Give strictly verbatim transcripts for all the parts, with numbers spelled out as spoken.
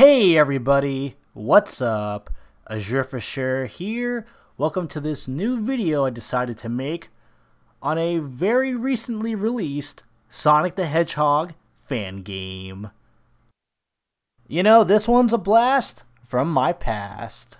Hey everybody, what's up? Azure for sure here. Welcome to this new video I decided to make on a very recently released Sonic the Hedgehog fan game. You know, this one's a blast from my past.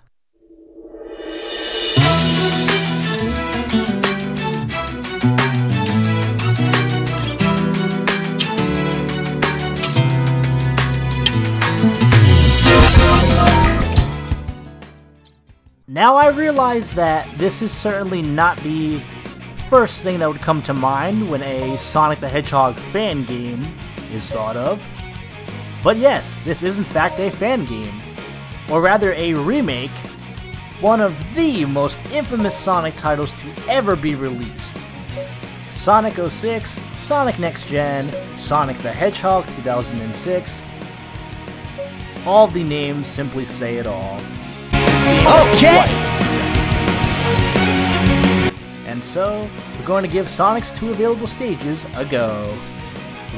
Now I realize that this is certainly not the first thing that would come to mind when a Sonic the Hedgehog fan game is thought of. But yes, this is in fact a fan game, or rather a remake, one of the most infamous Sonic titles to ever be released. Sonic oh six, Sonic Next Gen, Sonic the Hedgehog two thousand six, all the names simply say it all. Okay. And so, we're going to give Sonic's two available stages a go.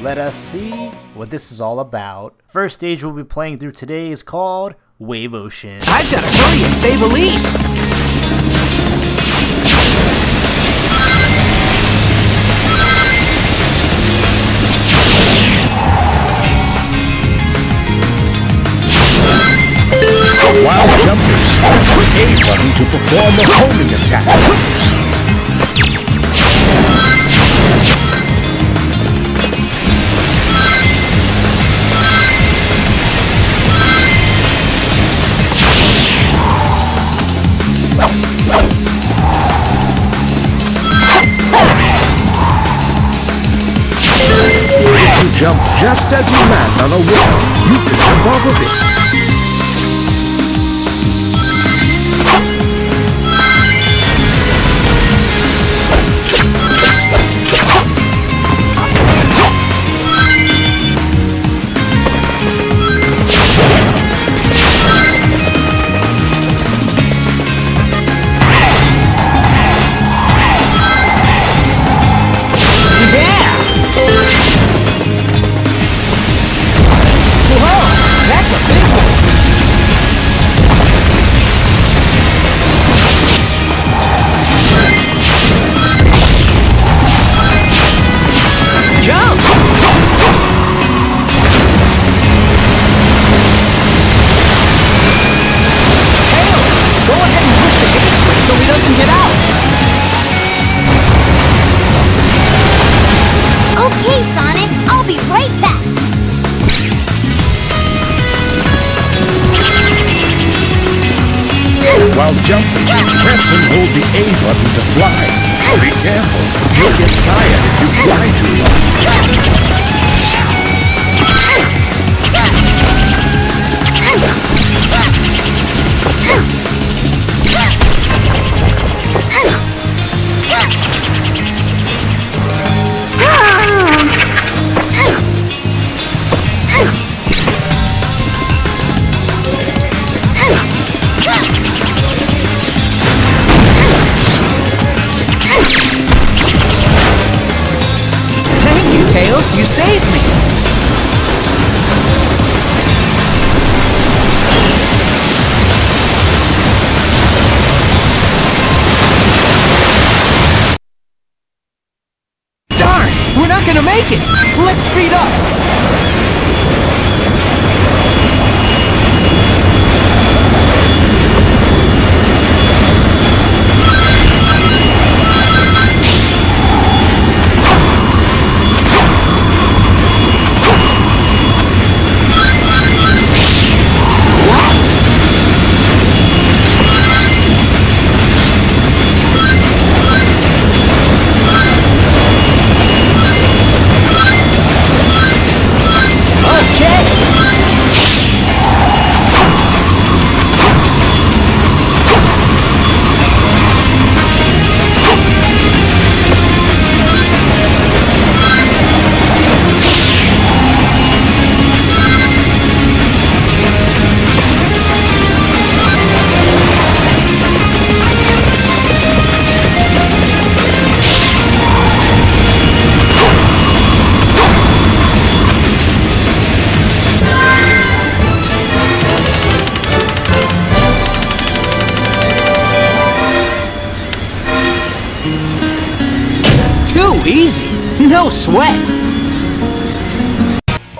Let us see what this is all about. First stage we'll be playing through today is called Wave Ocean. I've got to hurry and save Elise! A wild jump! A button to perform a homing attack. If you jump just as you land on a wall, you can jump off of it. While jumping, press and hold the A button to fly. Be careful, you'll get tired if you fly too long. You saved me! Darn! We're not gonna make it! Let's speed up! No sweat!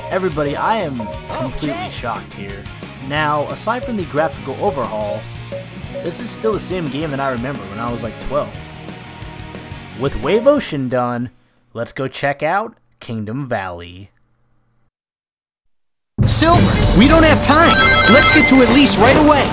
Everybody, I am completely shocked here. Now, aside from the graphical overhaul, this is still the same game that I remember when I was like twelve. With Wave Ocean done, let's go check out Kingdom Valley. Silver, we don't have time! Let's get to Elise right away!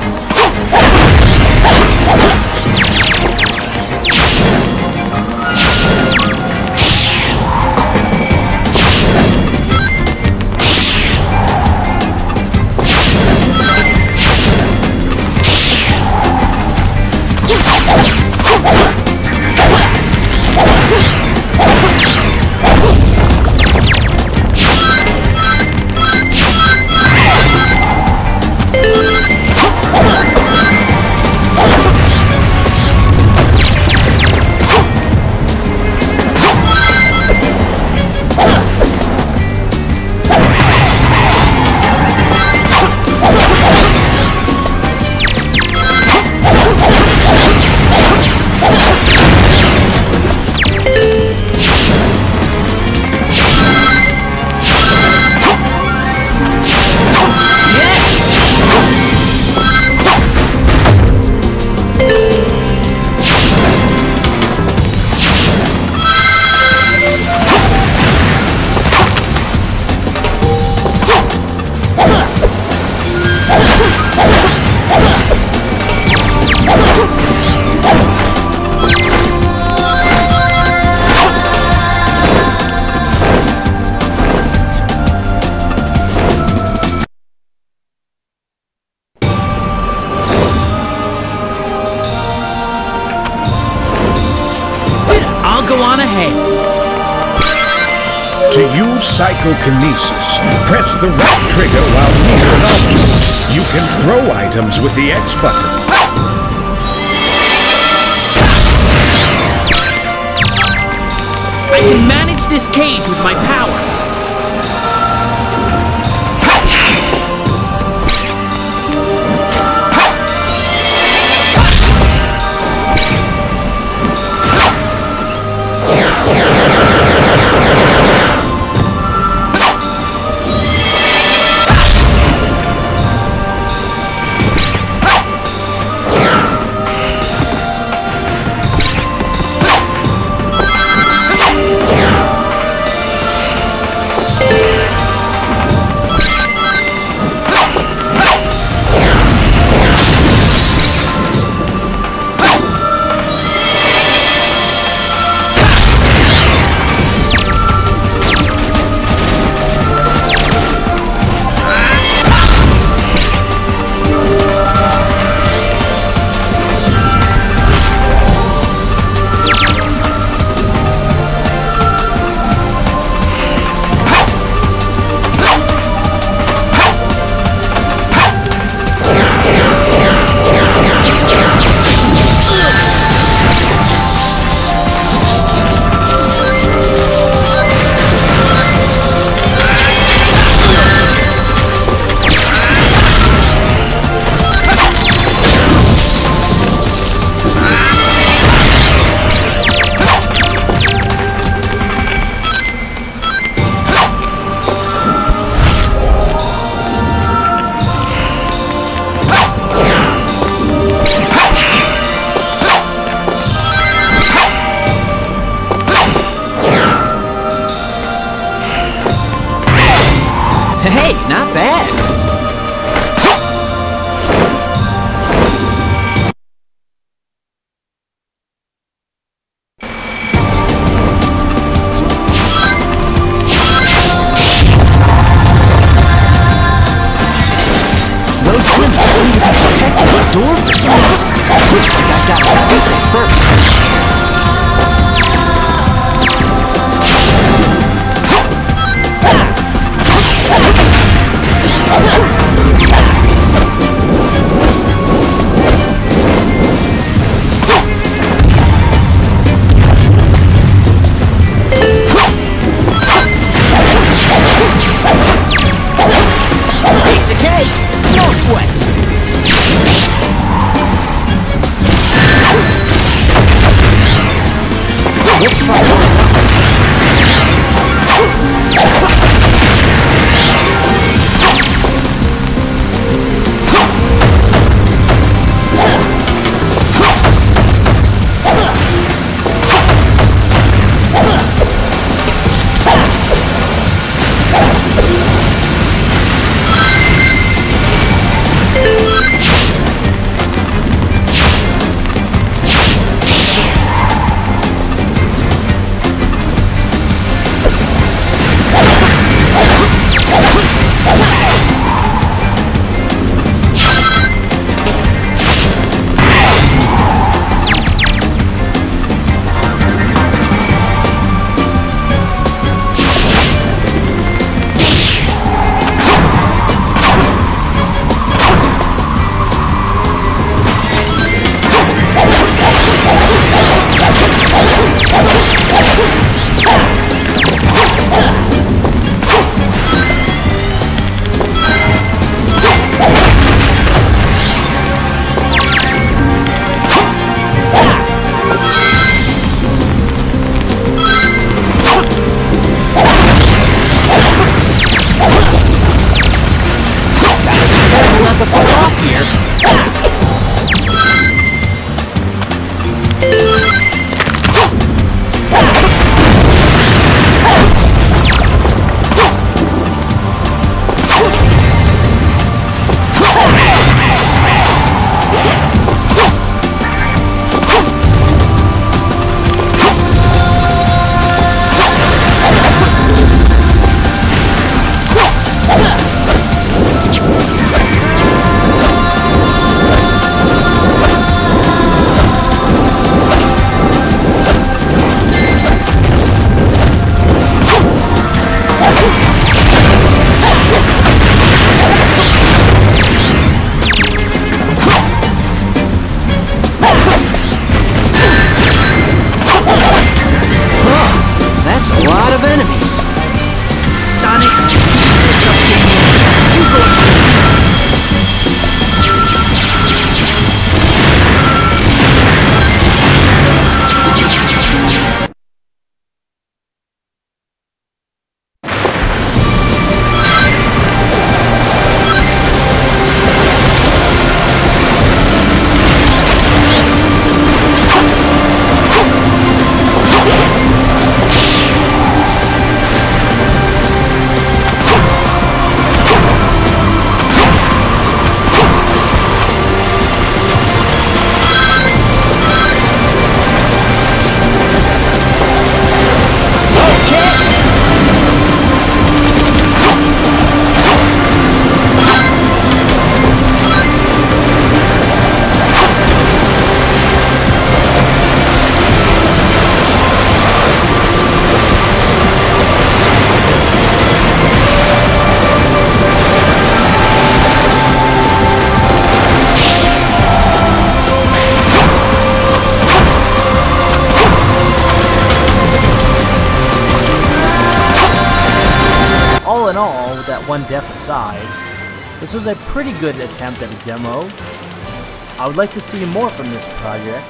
To use psychokinesis, press the right trigger while near an object. You can throw items with the X button. I can manage this cage with my power. Hey, not bad! What's my the fuck off here! One death aside, this was a pretty good attempt at a demo. I would like to see more from this project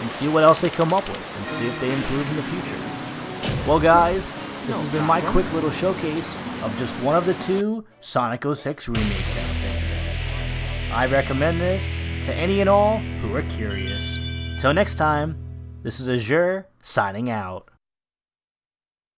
and see what else they come up with and see if they improve in the future. Well guys, this has been my quick little showcase of just one of the two Sonic oh six remakes out there. I recommend this to any and all who are curious. Till next time, this is Azure signing out.